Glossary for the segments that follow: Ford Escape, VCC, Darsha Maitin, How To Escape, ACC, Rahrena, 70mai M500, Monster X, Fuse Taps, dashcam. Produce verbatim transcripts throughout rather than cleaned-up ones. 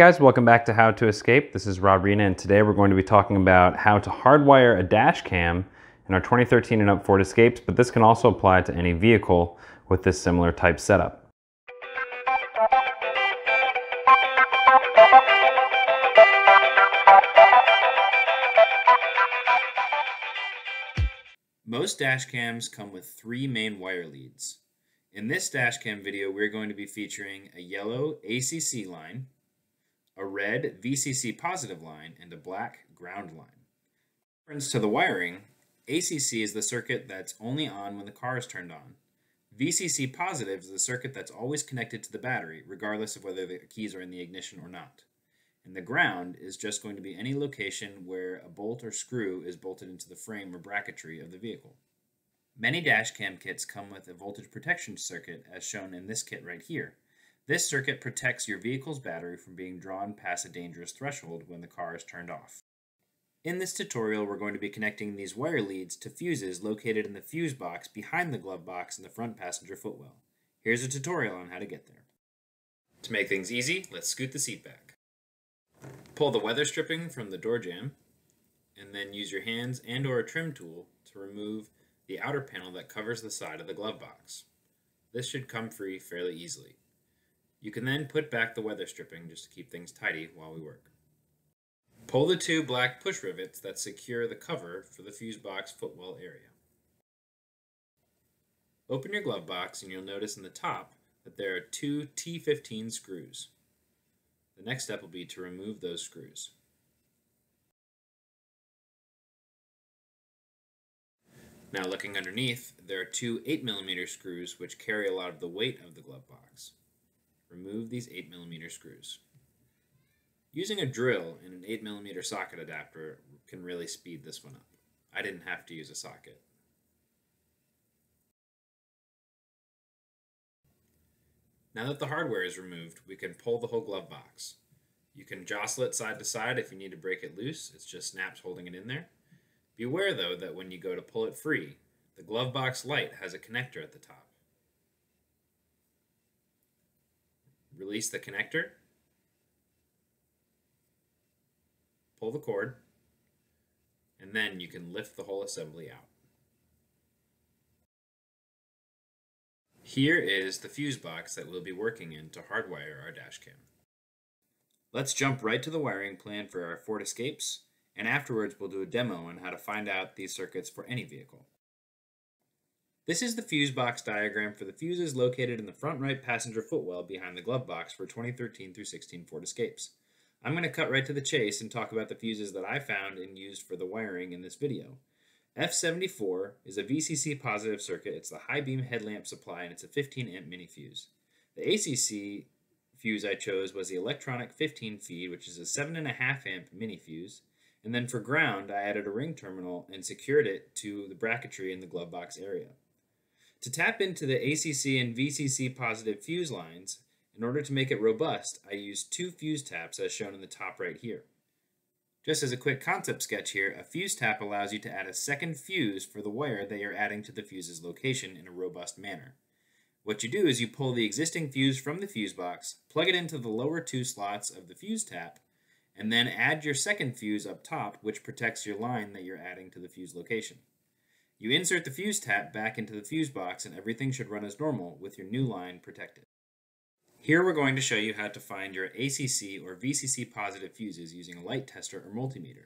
Guys, welcome back to How To Escape. This is Rahrena, and today we're going to be talking about how to hardwire a dash cam in our twenty thirteen and up Ford Escapes, but this can also apply to any vehicle with this similar type setup. Most dash cams come with three main wire leads. In this dash cam video, we're going to be featuring a yellow A C C line, a red V C C positive line, and a black ground line. In reference to the wiring, A C C is the circuit that's only on when the car is turned on. V C C positive is the circuit that's always connected to the battery, regardless of whether the keys are in the ignition or not. And the ground is just going to be any location where a bolt or screw is bolted into the frame or bracketry of the vehicle. Many dash cam kits come with a voltage protection circuit, as shown in this kit right here. This circuit protects your vehicle's battery from being drawn past a dangerous threshold when the car is turned off. In this tutorial, we're going to be connecting these wire leads to fuses located in the fuse box behind the glove box in the front passenger footwell. Here's a tutorial on how to get there. To make things easy, let's scoot the seat back. Pull the weather stripping from the door jamb, and then use your hands and or a trim tool to remove the outer panel that covers the side of the glove box. This should come free fairly easily. You can then put back the weather stripping just to keep things tidy while we work. Pull the two black push rivets that secure the cover for the fuse box footwell area. Open your glove box and you'll notice in the top that there are two T fifteen screws. The next step will be to remove those screws. Now looking underneath, there are two eight millimeter screws which carry a lot of the weight of the glove box. Remove these eight millimeter screws. Using a drill and an eight millimeter socket adapter can really speed this one up. I didn't have to use a socket. Now that the hardware is removed, we can pull the whole glove box. You can jostle it side to side if you need to break it loose. It's just snaps holding it in there. Be aware though that when you go to pull it free, the glove box light has a connector at the top. Release the connector, pull the cord, and then you can lift the whole assembly out. Here is the fuse box that we'll be working in to hardwire our dash cam. Let's jump right to the wiring plan for our Ford Escapes, and afterwards we'll do a demo on how to find out these circuits for any vehicle. This is the fuse box diagram for the fuses located in the front right passenger footwell behind the glove box for twenty thirteen through sixteen Ford Escapes. I'm going to cut right to the chase and talk about the fuses that I found and used for the wiring in this video. F seventy-four is a V C C positive circuit. It's the high beam headlamp supply and it's a fifteen amp mini fuse. The A C C fuse I chose was the electronic fifteen feed, which is a seven point five amp mini fuse. And then for ground, I added a ring terminal and secured it to the bracketry in the glove box area. To tap into the A C C and V C C positive fuse lines, in order to make it robust, I used two fuse taps as shown in the top right here. Just as a quick concept sketch here, a fuse tap allows you to add a second fuse for the wire that you're adding to the fuse's location in a robust manner. What you do is you pull the existing fuse from the fuse box, plug it into the lower two slots of the fuse tap, and then add your second fuse up top, which protects your line that you're adding to the fuse location. You insert the fuse tap back into the fuse box and everything should run as normal with your new line protected. Here we're going to show you how to find your A C C or V C C positive fuses using a light tester or multimeter.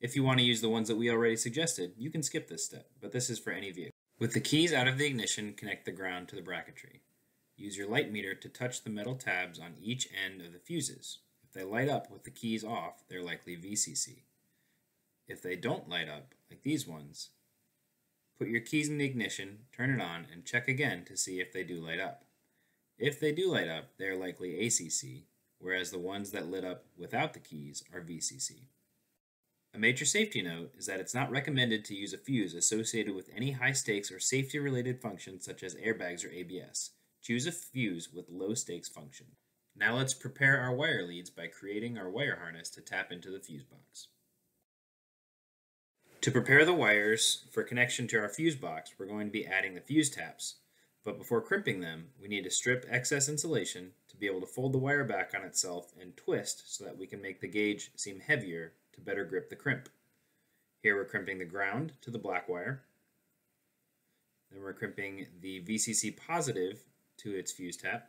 If you want to use the ones that we already suggested, you can skip this step, but this is for any vehicle. With the keys out of the ignition, connect the ground to the bracketry. Use your light meter to touch the metal tabs on each end of the fuses. If they light up with the keys off, they're likely V C C. If they don't light up, like these ones, put your keys in the ignition, turn it on, and check again to see if they do light up. If they do light up, they are likely A C C, whereas the ones that lit up without the keys are V C C. A major safety note is that it's not recommended to use a fuse associated with any high stakes or safety related functions such as airbags or A B S. Choose a fuse with low stakes function. Now let's prepare our wire leads by creating our wire harness to tap into the fuse box. To prepare the wires for connection to our fuse box, we're going to be adding the fuse taps, but before crimping them, we need to strip excess insulation to be able to fold the wire back on itself and twist so that we can make the gauge seem heavier to better grip the crimp. Here we're crimping the ground to the black wire. Then we're crimping the V C C positive to its fuse tap,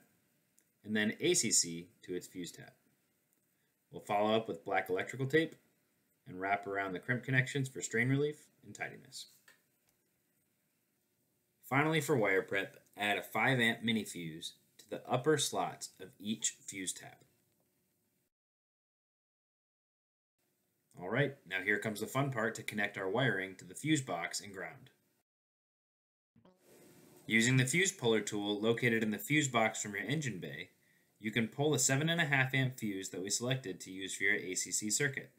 and then A C C to its fuse tap. We'll follow up with black electrical tape and wrap around the crimp connections for strain relief and tidiness. Finally, for wire prep, add a five amp mini fuse to the upper slots of each fuse tap. All right, now here comes the fun part to connect our wiring to the fuse box and ground. Using the fuse puller tool located in the fuse box from your engine bay, you can pull the seven point five amp fuse that we selected to use for your A C C circuit.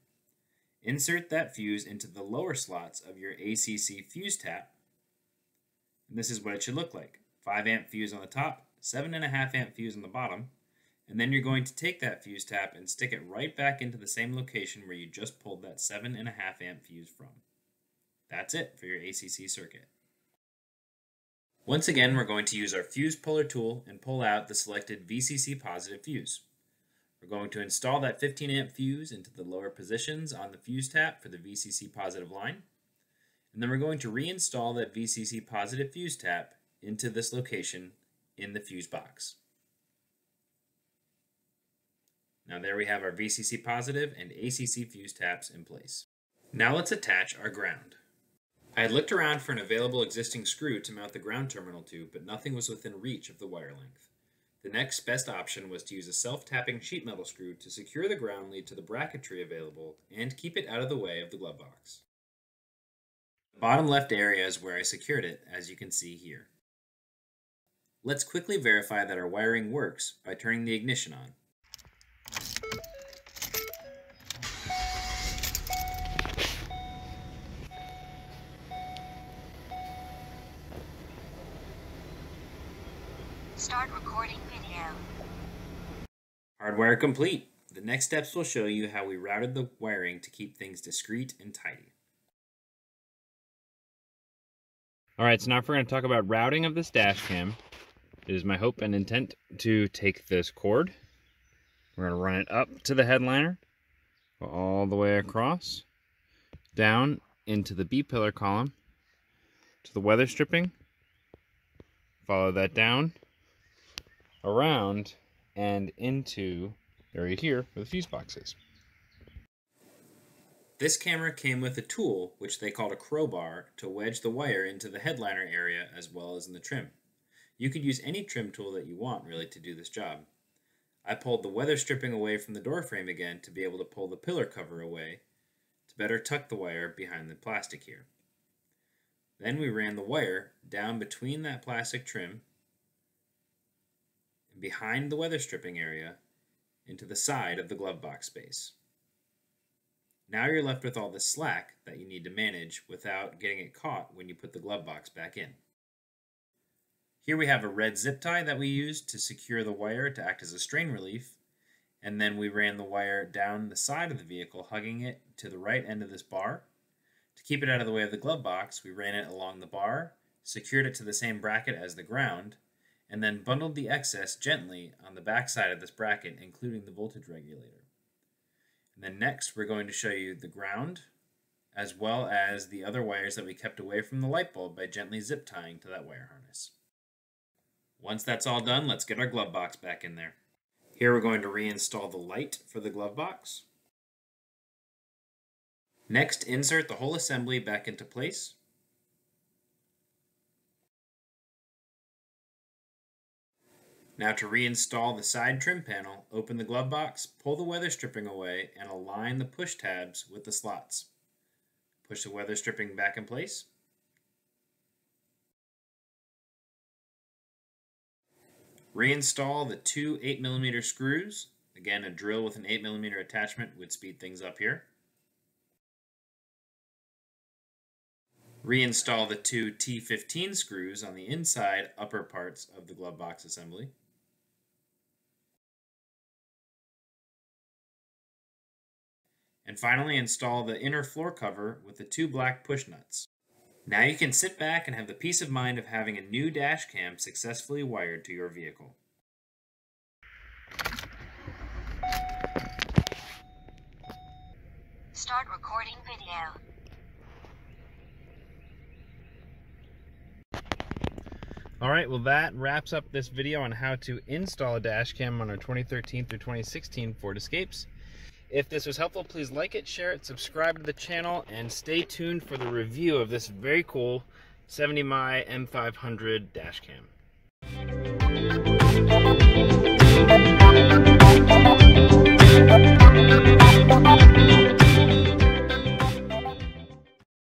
Insert that fuse into the lower slots of your A C C fuse tap, and this is what it should look like. five amp fuse on the top, seven point five amp fuse on the bottom, and then you're going to take that fuse tap and stick it right back into the same location where you just pulled that seven point five amp fuse from. That's it for your A C C circuit. Once again, we're going to use our fuse puller tool and pull out the selected V C C positive fuse. We're going to install that fifteen amp fuse into the lower positions on the fuse tap for the V C C positive line. And then we're going to reinstall that V C C positive fuse tap into this location in the fuse box. Now there we have our V C C positive and A C C fuse taps in place. Now let's attach our ground. I had looked around for an available existing screw to mount the ground terminal to, but nothing was within reach of the wire length. The next best option was to use a self-tapping sheet metal screw to secure the ground lead to the bracketry available and keep it out of the way of the glove box. The bottom left area is where I secured it, as you can see here. Let's quickly verify that our wiring works by turning the ignition on. Start recording video. Hardwire complete. The next steps will show you how we routed the wiring to keep things discreet and tidy. All right, so now we're going to talk about routing of this dash cam. It is my hope and intent to take this cord. We're going to run it up to the headliner, go all the way across, down into the B-pillar column, to the weather stripping, follow that down, around and into the area here where the fuse box is. This camera came with a tool which they called a crowbar to wedge the wire into the headliner area as well as in the trim. You could use any trim tool that you want really to do this job. I pulled the weather stripping away from the door frame again to be able to pull the pillar cover away to better tuck the wire behind the plastic here. Then we ran the wire down between that plastic trim behind the weather stripping area into the side of the glove box space. Now you're left with all the slack that you need to manage without getting it caught when you put the glove box back in. Here we have a red zip tie that we used to secure the wire to act as a strain relief, and then we ran the wire down the side of the vehicle, hugging it to the right end of this bar. To keep it out of the way of the glove box, we ran it along the bar, secured it to the same bracket as the ground, and then bundled the excess gently on the back side of this bracket, including the voltage regulator. And then next, we're going to show you the ground, as well as the other wires that we kept away from the light bulb by gently zip tying to that wire harness. Once that's all done, let's get our glove box back in there. Here we're going to reinstall the light for the glove box. Next, insert the whole assembly back into place. Now to reinstall the side trim panel, open the glove box, pull the weather stripping away, and align the push tabs with the slots. Push the weather stripping back in place. Reinstall the two eight millimeter screws. Again, a drill with an eight millimeter attachment would speed things up here. Reinstall the two T fifteen screws on the inside upper parts of the glove box assembly. And finally, install the inner floor cover with the two black push nuts. Now you can sit back and have the peace of mind of having a new dash cam successfully wired to your vehicle. Start recording video. Alright, well that wraps up this video on how to install a dash cam on our twenty thirteen through twenty sixteen Ford Escapes. If this was helpful, please like it, share it, subscribe to the channel, and stay tuned for the review of this very cool seventy mai M five hundred dash cam.